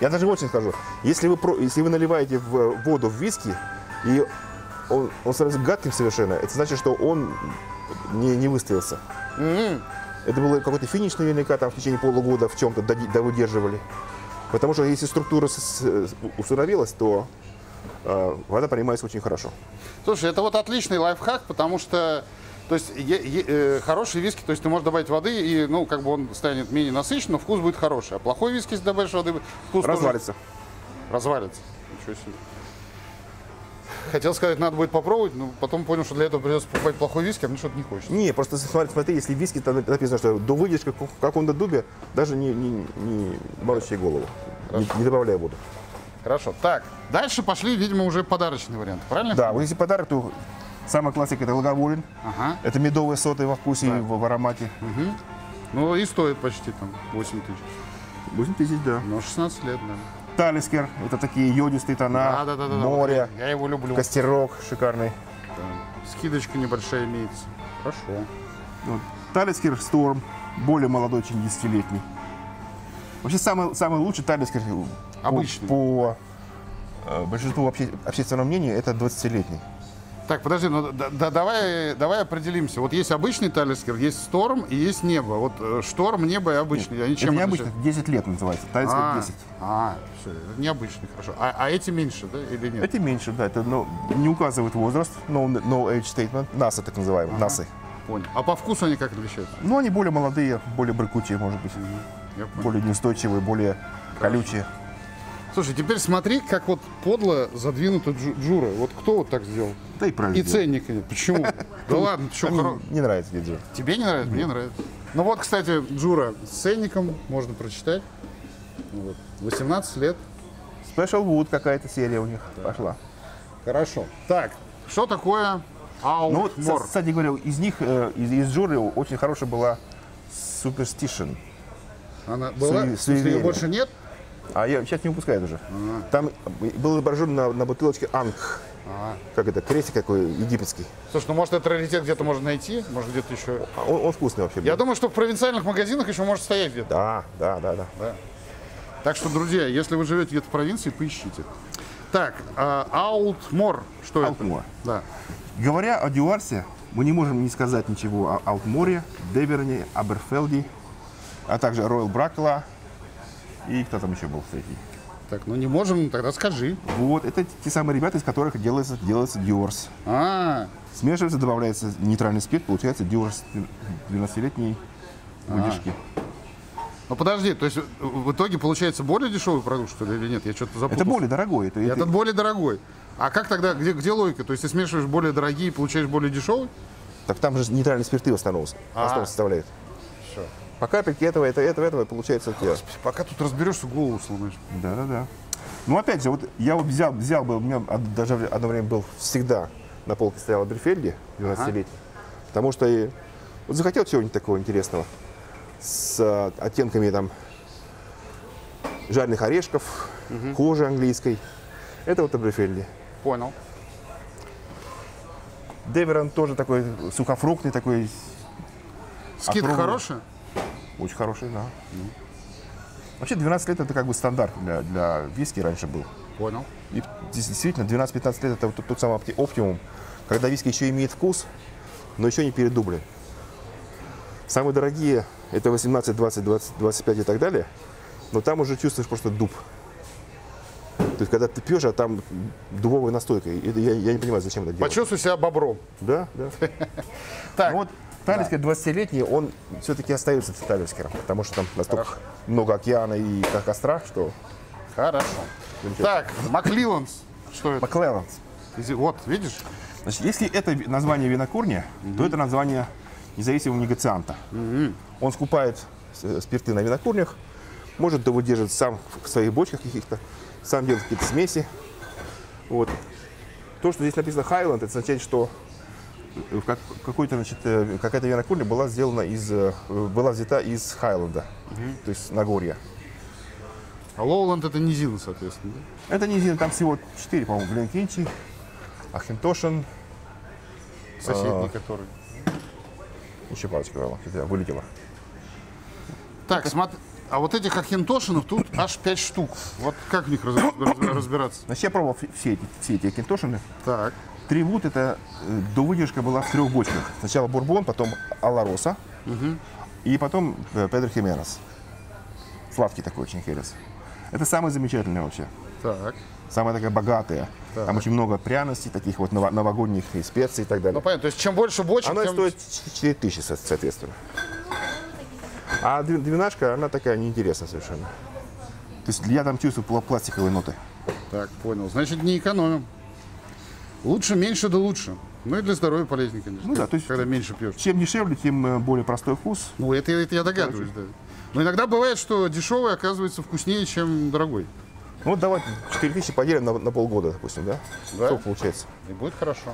Я даже очень скажу, если вы наливаете в воду в виски, и он становится гадким совершенно, это значит, что он не выстоялся. Это был какой-то финиш наверняка, там в течение полугода в чем-то довыдерживали. Потому что если структура усуровилась, то вода принимается очень хорошо. Слушай, это вот отличный лайфхак, потому что то есть, хорошие виски, то есть ты можешь добавить воды, и ну, как бы он станет менее насыщенным, но вкус будет хороший. А плохой виски, если добавишь воды, вкус развалится. Тоже... Развалится. Ничего себе. Хотел сказать, надо будет попробовать, но потом понял, что для этого придется покупать плохой виски, а мне что-то не хочется. Не, просто смотри, если виски, то написано, что до выдержки в каком-то дубе, даже не морочь ей голову, не добавляя воду. Хорошо. Так, дальше пошли, видимо, уже подарочный вариант, правильно? Да, вот если подарок, то самый классик — это Лагавулин. Ага. Это медовые соты во вкусе, да, и в аромате. Угу. Ну и стоит почти там 8 тысяч. 8 тысяч, да. Ну, 16 лет, да. Талискер, это такие йодистые тона, да, да, да, море, да, я его люблю. Костерок шикарный. Да. Скидочка небольшая имеется. Хорошо. Вот. Талискер Сторм, более молодой, чем 10-летний. Вообще самый лучший Талискер обычный. По большинству общественного мнения это 20-летний. Так, подожди, ну, давай определимся. Вот есть обычный Талискер, есть Сторм и есть Небо. Вот Шторм, Небо и обычный. Нет, они чем это необычный, 10 лет называется. Талискер 10. Все, необычный, хорошо. А эти меньше, да, или нет? Эти меньше, да. Это не указывает возраст, no age statement, NASA так называемый, NASA. Понял. А по вкусу они как отличаются? Ну, они более молодые, более брыкучие, может быть. Более неустойчивые, более колючие. Слушай, теперь смотри, как вот подло задвинута Джура. Вот кто вот так сделал? Да и правильно. И ценник нет. Почему? Да ладно, что? Не нравится мне Джура. Тебе не нравится? Мне нравится. Ну вот, кстати, Джура с ценником можно прочитать. 18 лет. Special Wood какая-то серия у них пошла. Хорошо. Так, что такое Аултмор? Ну, кстати говоря, из Джуры очень хорошая была Superstition. Она была? Ее больше нет? А я сейчас не выпускаю уже. Там был изображен на бутылочке Анг. Как это? Крестик такой египетский. Слушай, ну может этот раритет где-то можно найти? Может где-то еще... Он вкусный вообще. Я думаю, что в провинциальных магазинах еще может стоять где-то. Да. Так что, друзья, если вы живете где-то в провинции, поищите. Так, Аултмор. Что это? Аултмор. Да. Говоря о Дюарсе, мы не можем не сказать ничего о Аултморе, Деверне, Аберфелди, а также Ройл Бракла. И кто там еще был третий? Так, ну не можем, тогда скажи. Вот, это те самые ребята, из которых делается Дюарс. Смешивается, добавляется нейтральный спирт, получается Дюарс 12-летней выдержки. Ну подожди, то есть в итоге получается более дешевый продукт, что ли, или нет? Я что-то запутался. Это более дорогой. Этот более дорогой. А как тогда, где логика? То есть ты смешиваешь более дорогие и получаешь более дешевый? Так там же нейтральные спирты в основном составляют. Все. Пока пики этого получается тело. Пока тут разберешься, голову сломаешь. Да. Ну опять же, вот я вот взял бы, у меня даже одно время был всегда на полке стоял Аберфельди 12-летний. Потому что и вот захотел чего-нибудь такого интересного. С оттенками там жареных орешков, кожи английской. Это вот Аберфельди. Понял. Деверон тоже такой сухофруктный, такой. Скидка хорошая? Очень хороший, да. Вообще 12 лет это как бы стандарт для виски раньше был. Понял. И действительно, 12-15 лет это вот тот самый оптимум, когда виски еще имеет вкус, но еще не передубли. Самые дорогие это 18, 20, 20, 25 и так далее. но там уже чувствуешь просто дуб. То есть, когда ты пьешь, а там дубовая настойка. Я не понимаю, зачем это делать. Почувствуй себя бобром. Да, да. Вот Талискер 20-летний, он все-таки остается Талискером, потому что там настолько много океана и костра, что... Хорошо. Так, Маклеланс. Что это? Маклеланс. Вот, видишь? Значит, если это название винокурни, то это название независимого негацианта. Он скупает спирты на винокурнях, может его держит сам в своих бочках каких-то, сам делает какие-то смеси. Вот. То, что здесь написано Хайленд, это означает, что какая-то винокурня была сделана взята из Хайленда, то есть Нагорья. А Лоуленд это низина, соответственно. Да? Это низина, там всего 4, по-моему, Блинкинчи, Ахинтошин. Соседний, который. Еще парочка вылетела. Так, смотри. А вот этих Ахинтошинов тут аж 5 штук. Вот как в них разбираться? Значит, я пробовал все эти Ахинтошины. Так. 3 вуд это довыдержка была в 3 бочках. Сначала Бурбон, потом Алароса, и потом Педро Хименес. Сладкий такой очень херес. Это самое замечательное вообще. Так. Самая такая богатая. Так. Там очень много пряностей, таких вот новогодних и специй и так далее. Ну понятно, то есть чем больше бочек, она тем... стоит 4000, соответственно. А двенашка, она такая неинтересная совершенно. То есть я там чувствую пластиковые ноты. Так, понял. Значит, не экономим. Лучше меньше, да лучше. Ну и для здоровья полезнее, конечно. Ну да, то есть когда меньше пьешь. Чем дешевле, тем более простой вкус. Ну это я догадываюсь, да. Но иногда бывает, что дешевый оказывается вкуснее, чем дорогой. Ну вот давайте 4000 поделим на полгода, допустим, да? Да. Сколько получается? И будет хорошо.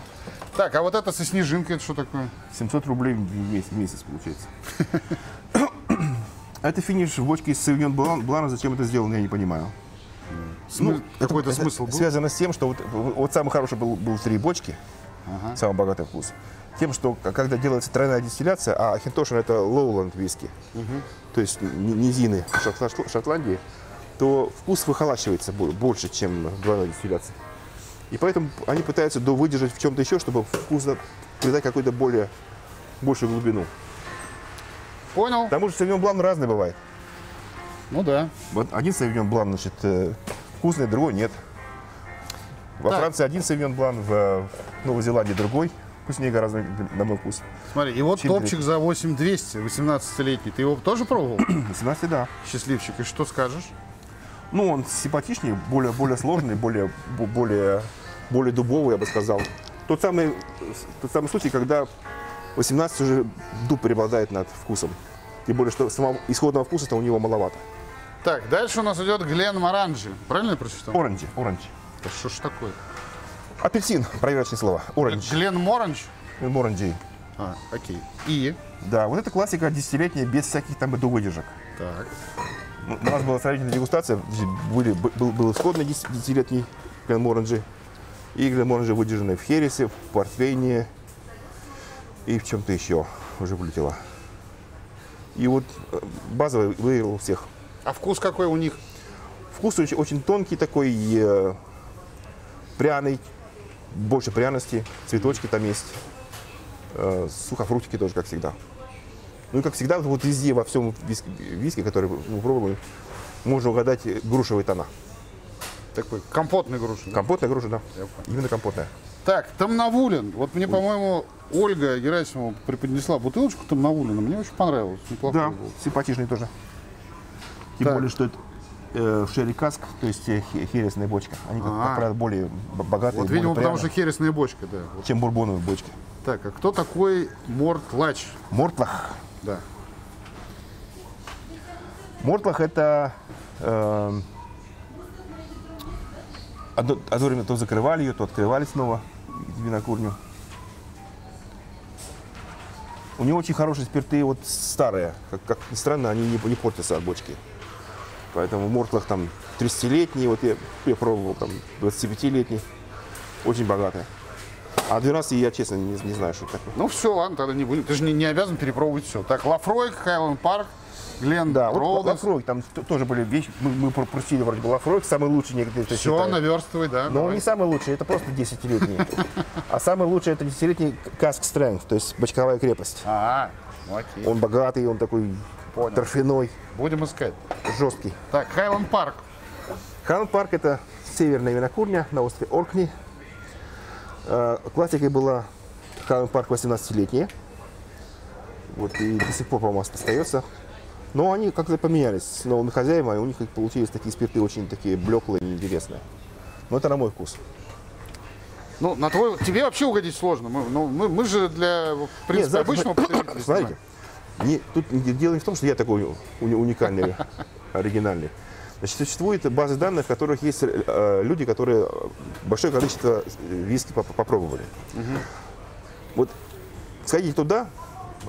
Так, а вот это со снежинкой, это что такое? 700 рублей в месяц получается. Это финиш в бочке из Савиньон Блана. Зачем это сделано, я не понимаю. Ну, какой-то смысл был? Связано с тем, что вот самый хороший был 3 бочки, самый богатый вкус. Тем, что когда делается тройная дистилляция, а Ахинтошин это Лоуленд виски, то есть низины Шотландии, то вкус выхолачивается больше, чем двойная дистилляция. И поэтому они пытаются довыдержать в чем-то еще, чтобы вкус придать какую-то большую глубину. Понял. Потому что Савиньон Блан разный бывает. Ну да. Вот один Савиньон Блан, значит, вкусный, другой нет. Во Франции один Савиньон Блан, в Новой Зеландии другой. Вкуснее гораздо, на мой вкус. Смотри, и вот топчик за 8200, 18-летний. Ты его тоже пробовал? 18, да. Счастливчик. И что скажешь? Ну, он симпатичнее, более сложный, более дубовый, я бы сказал. Тот самый случай, когда 18 уже дуб преобладает над вкусом. Тем более, что самого исходного вкуса-то у него маловато. Так, дальше у нас идет Глен Моранги. Правильно я прочитал? Оранжи. Оранжи. Да что ж такое? Апельсин, проверочные слова. Оранж. Глен Моранги? Глен Моранги. А, окей. И? Да, вот это классика десятилетняя, без всяких там выдержек. Так. У нас была сравнительная дегустация, был исходный десятилетний Глен Моранги. И Глен Моранги выдержаны в хересе, в портвейне и в чем-то еще уже вылетело. И вот базовый выиграл у всех. А вкус какой у них? Вкус очень тонкий такой, пряный. Больше пряности, цветочки там есть, сухофруктики тоже, как всегда. Ну и как всегда, вот везде, во всем виске, который мы пробуем, можно угадать грушевые тона. Такой компотный груш. Да? Компотная груша, да. Именно компотная. Так, Томнавулин. Вот мне, по-моему, Ольга Герасимова преподнесла бутылочку Томнавулина. Мне очень понравилось. Да, было. Симпатичный тоже. Тем более, что это... Шерри-каск, то есть хересная бочка. Они, как правило, более богатые. Вот, видимо, потому что хересная бочка, да. Вот. Чем бурбоновые бочки. Так, а кто такой Мортлач? Мортлах. Да. Мортлах – это… одно время то закрывали ее, то открывали снова винокурню. У него очень хорошие спирты, вот старые. Как ни странно, они не портятся от бочки. Поэтому в Мортлах там 30-летний, вот я пробовал там 25-летний, очень богатый. А 12 я, честно, не знаю, что это такое. Ну все, ладно, тогда не будем. Ты же не обязан перепробовать все. Так, Лафройк, Хайленд Парк, Глен, да, вот Лафройк, там тоже были вещи, мы просили вроде бы Лафройк, самый лучший некоторые все считают. Наверстывай, да. Но он не самый лучший, это просто 10-летний. А самый лучший это 10-летний каск стрэнг, то есть бочковая крепость. Он богатый, он такой Понял. Торфяной. Будем искать. Жесткий. Так, Хайленд Парк. Хайленд Парк — это северная винокурня на острове Оркни. Классикой была Хайленд Парк 18-летняя. Вот, и до сих пор, по-моему, остается. Но они как-то поменялись с новыми хозяевами, у них получились такие спирты очень такие блеклые, неинтересные. Но это на мой вкус. Ну, на твой... Тебе вообще угодить сложно. Мы же для, в принципе, нет, обычного потребителя. Смотрите, тут дело не в том, что я такой уникальный, оригинальный. Значит, существует базы данных, в которых есть люди, которые большое количество виски попробовали. Вот сходите туда,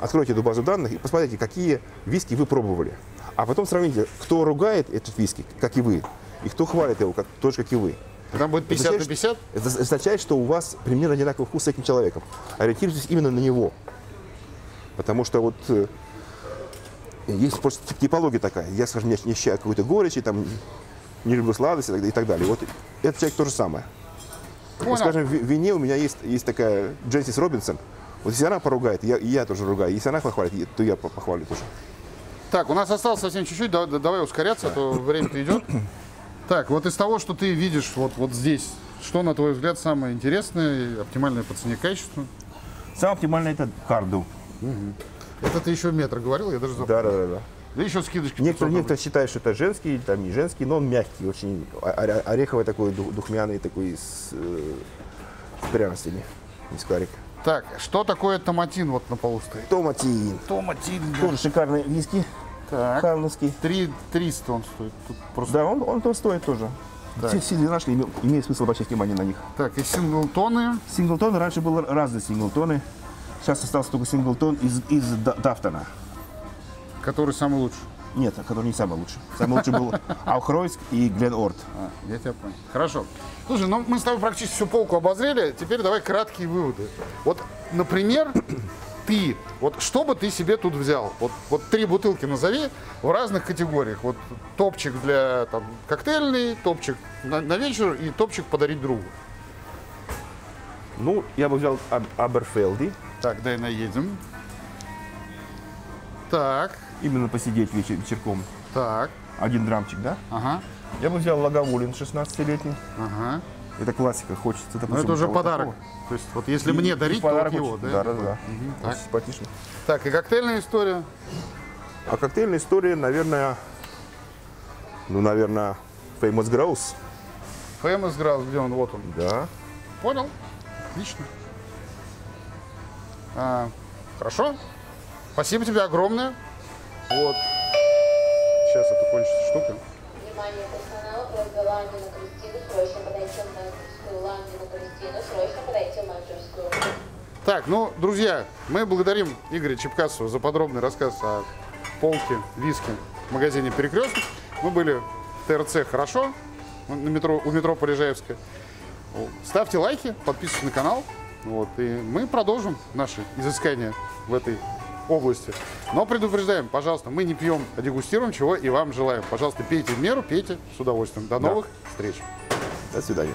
откройте эту базу данных и посмотрите, какие виски вы пробовали. А потом сравните, кто ругает этот виски, как и вы, и кто хвалит его, тоже как и вы. Там будет 50 на 50? Это означает, что у вас примерно одинаковый вкус с этим человеком. Ориентируйтесь именно на него. Потому что вот есть просто типология такая. Я, скажем, не ощущаю какой-то горечи, там, не люблю сладости и так далее. Вот этот человек то же самое. Вот, скажем, в вине у меня есть такая Дженсис Робинсон. Вот если она поругает, я тоже ругаю. Если она похвалит, то я похвалю тоже. Так, у нас осталось совсем чуть-чуть. Давай ускоряться, а то время-то идет. Так, вот из того, что ты видишь вот здесь, что, на твой взгляд, самое интересное и оптимальное по цене качеству? Самое оптимальное — это карду. Это ты еще метр говорил, я даже забыл. Да. Да еще скидочки. Некоторые считают, что это женский, там не женский, но он мягкий, очень ореховый такой, духмяный такой, с пряностями, из карика. Так, что такое томатин вот на полу стоит? Томатин. Да. Тоже шикарные виски. Харловский. 300 он стоит. Тут просто... Да, он то стоит тоже. Все нашли, имеет смысл обращать внимание на них. Так, и синглтоны. Синглтоны, раньше были разные синглтоны. Сейчас остался только синглтон из Дафтона. Который самый лучший? Нет, который не самый лучший. Самый лучший был Аухройск и Глен Орд. Я тебя понял. Хорошо. Слушай, ну мы с тобой практически всю полку обозрели. Теперь давай краткие выводы. Вот, например... Ты, вот что бы ты себе тут взял? Вот 3 бутылки назови в разных категориях. Вот топчик для там, коктейльный, топчик на вечер и топчик подарить другу. Ну, я бы взял Аберфелди. Так, дай наедем. Так. Именно посидеть вечерком. Так. 1 драмчик, да? Ага. Я бы взял Лагавулин 16-летний. Ага. Это классика, хочется. Но это уже подарок. Такого. То есть, вот если мне дарить, то от него, да? Да. Так. Симпатично. Так, и коктейльная история? А коктейльная история, наверное, Famous Grouse. Famous Grouse, где он? Вот он. Да. Понял. Отлично. Хорошо. Спасибо тебе огромное. Вот. Сейчас это кончится штука. Внимание, персонал, Ольга Ланина, Кристина, срочно подойти в Манчжурскую. Ланина, Кристина, срочно подойти в Манчжурскую. Так, ну, друзья, мы благодарим Игоря Чепкасова за подробный рассказ о полке виски в магазине «Перекресток». Мы были в ТРЦ «Хорошо», у метро Полежаевская. Ставьте лайки, подписывайтесь на канал, вот, и мы продолжим наши изыскания в этой области. Но предупреждаем, пожалуйста, мы не пьем, а дегустируем, чего и вам желаем. Пожалуйста, пейте в меру, пейте с удовольствием. До новых встреч. До свидания.